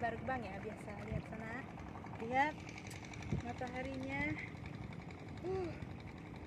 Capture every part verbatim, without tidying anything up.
gerbang ya, biasa lihat sana, lihat mataharinya, uh,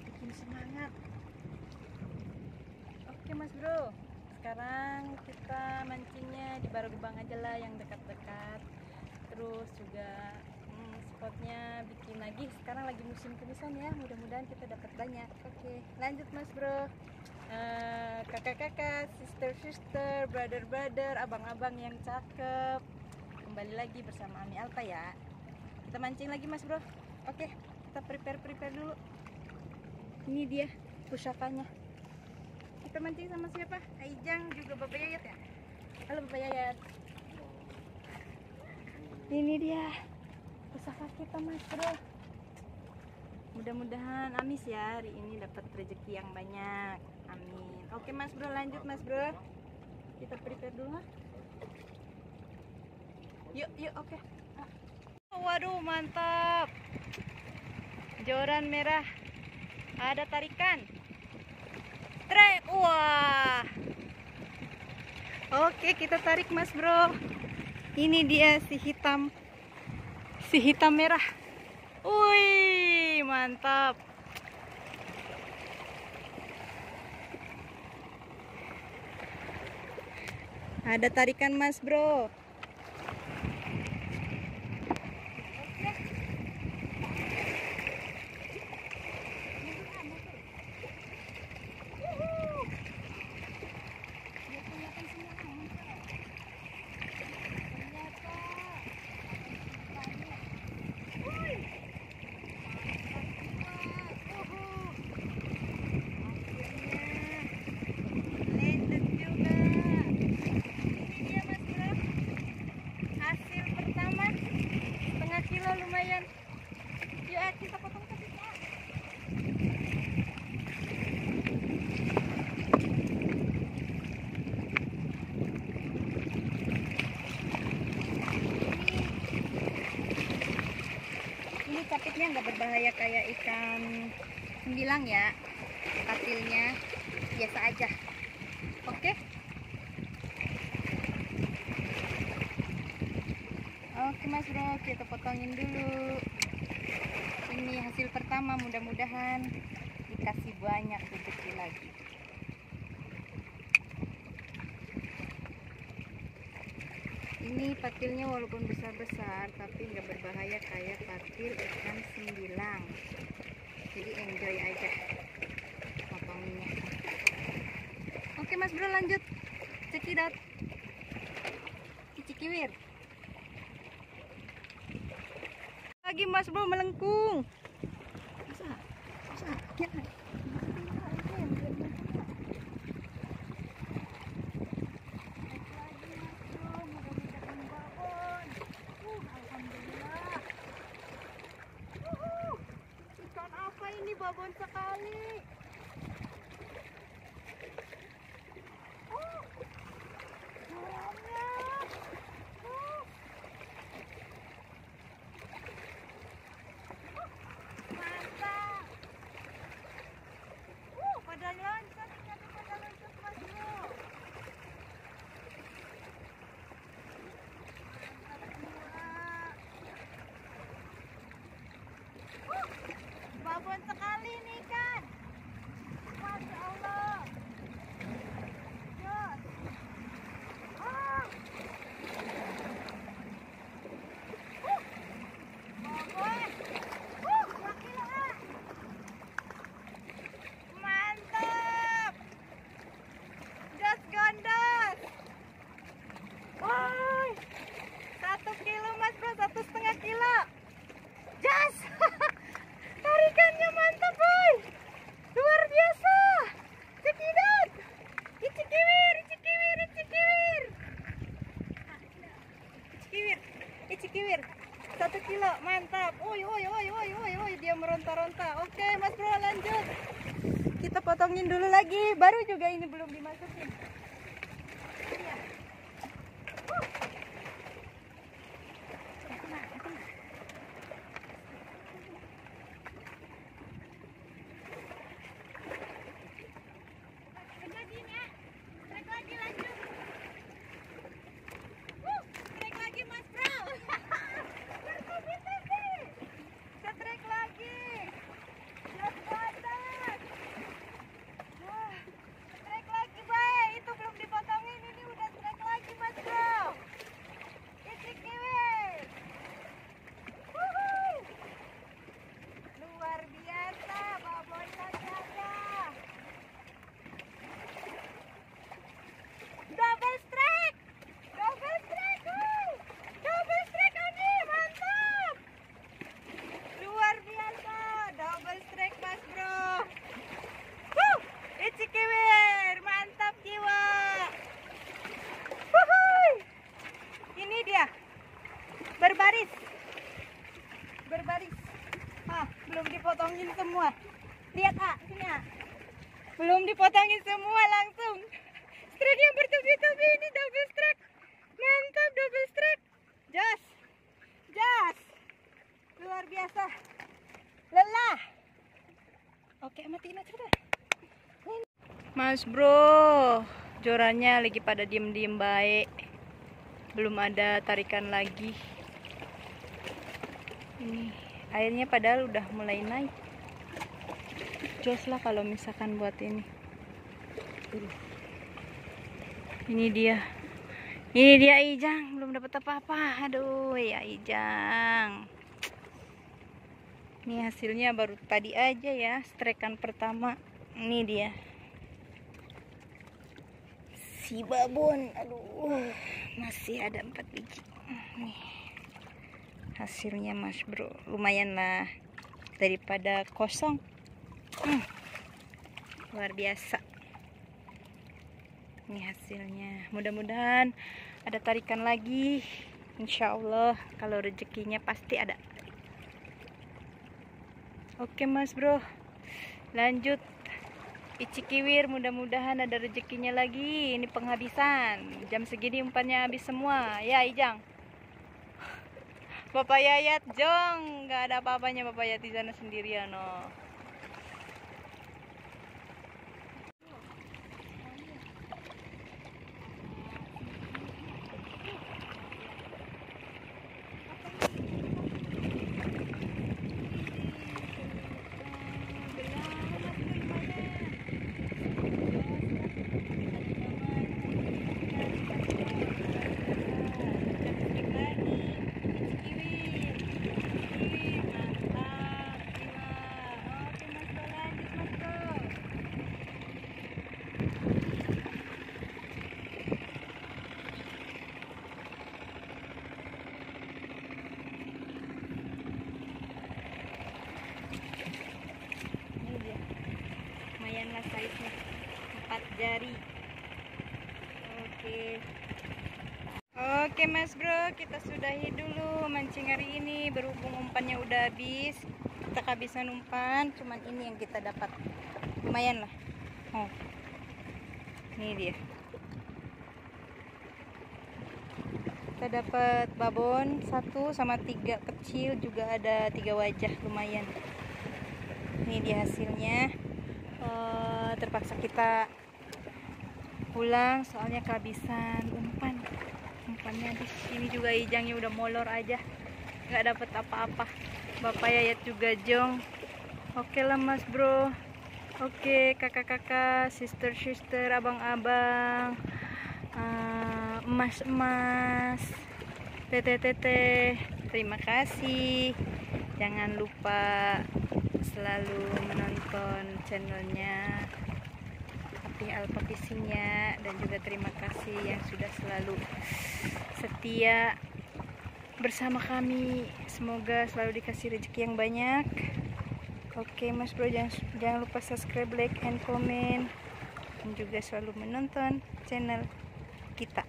bikin semangat. Oke mas bro, sekarang kita mancingnya di Baru Gebang aja lah, yang dekat-dekat. Terus juga hmm, spotnya bikin lagi, sekarang lagi musim kumisan ya, mudah-mudahan kita dapat banyak. Oke, lanjut mas bro. Kakak-kakak, uh, sister-sister, brother-brother, abang-abang yang cakep, kembali lagi bersama Apih Alfa ya. Kita mancing lagi mas bro. Oke, kita prepare-prepare dulu. Ini dia pusakanya. Kita mancing sama siapa? Aijang juga Bapak Yayat ya? Halo Bapak Yayat. Ini dia pusaka kita mas bro. Mudah-mudahan amis ya, hari ini dapat rezeki yang banyak. Amin. Oke mas bro, lanjut mas bro. Kita prepare dulu. Yuk, yuk, oke. Waduh, mantap. Joran merah. Ada tarikan. Trek. Wah. Oke, kita tarik mas bro. Ini dia si hitam. Si hitam merah. Wih, mantap. Ada tarikan mas bro. Nggak berbahaya kayak ikan sembilang ya, hasilnya biasa aja. Oke, oke mas bro, kita potongin dulu. Ini hasil pertama, mudah-mudahan dikasih banyak rezeki lagi. Ini patilnya walaupun besar-besar tapi nggak berbahaya kayak patil ikan sembilang. Jadi enjoy aja potonginnya. Oke mas bro, lanjut. Cekidat. Cikiwir. Lagi mas bro, melengkung. Bisa. Bisa. Ya. Babon sekali. Oh, banyak. Oh, mantap. Oh, pada loncat, tapi pada loncat mas bro. Oh, babon sekali. Cikiwir, satu kilo, mantap. Oi, oi, oi, oi, oi, oi, dia meronta-ronta. Oke, mas bro, lanjut. Kita potongin dulu lagi, baru juga ini belum dimasukin. Iya. Uh. Lagi ya, lagi lanjut. Uh, lagi mas bro. Belum dipotongin semua langsung. Strike yang bertubi-tubi ini double strike. Mantap double strike. Jas. Jas. Luar biasa. Lelah. Oke, matiin aja deh. Mas Bro, jorannya lagi pada diem-diem baik. Belum ada tarikan lagi. Ini airnya padahal udah mulai naik. Jos lah kalau misalkan buat ini. Ini dia. Ini dia Ijang, belum dapat apa-apa. Aduh, ya Ijang. Ini hasilnya baru tadi aja ya, strekan pertama. Ini dia. Si babon, aduh, masih ada empat biji. Nih, hasilnya Mas Bro, lumayan lah daripada kosong. Hmm, luar biasa. Ini hasilnya. Mudah-mudahan ada tarikan lagi. Insya Allah kalau rezekinya pasti ada. Oke Mas Bro, lanjut. Icikiwir, mudah-mudahan ada rezekinya lagi. Ini penghabisan. Jam segini umpannya habis semua. Ya Ijang. Bapak Yayat jong, nggak ada apa-apanya Bapak Yayat di sana sendirian. No. Jari. Oke. Oke Mas Bro, kita sudahi dulu mancing hari ini. Berhubung umpannya udah habis, kita kehabisan umpan. Cuman ini yang kita dapat. Lumayan lah. Oh. Ini dia. Kita dapat babon satu sama tiga kecil, juga ada tiga wajah, lumayan. Ini dia hasilnya. Uh, terpaksa kita pulang soalnya kehabisan umpan. Umpannya di sini juga Ijangnya udah molor aja, nggak dapat apa-apa. Bapak Yayat juga jong. Oke lah Mas Bro, oke kakak-kakak, sister-sister, abang-abang, emas-emas, tete-tete, terima kasih. Jangan lupa selalu menonton channelnya Apih Alfa Fishing ya, dan juga terima kasih yang sudah selalu setia bersama kami. Semoga selalu dikasih rezeki yang banyak. Oke Mas Bro, jangan, jangan lupa subscribe, like, and comment, dan juga selalu menonton channel kita.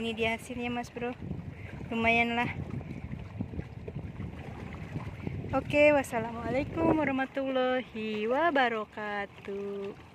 Ini dia hasilnya Mas Bro, lumayan lah. Oke, wassalamualaikum warahmatullahi wabarakatuh.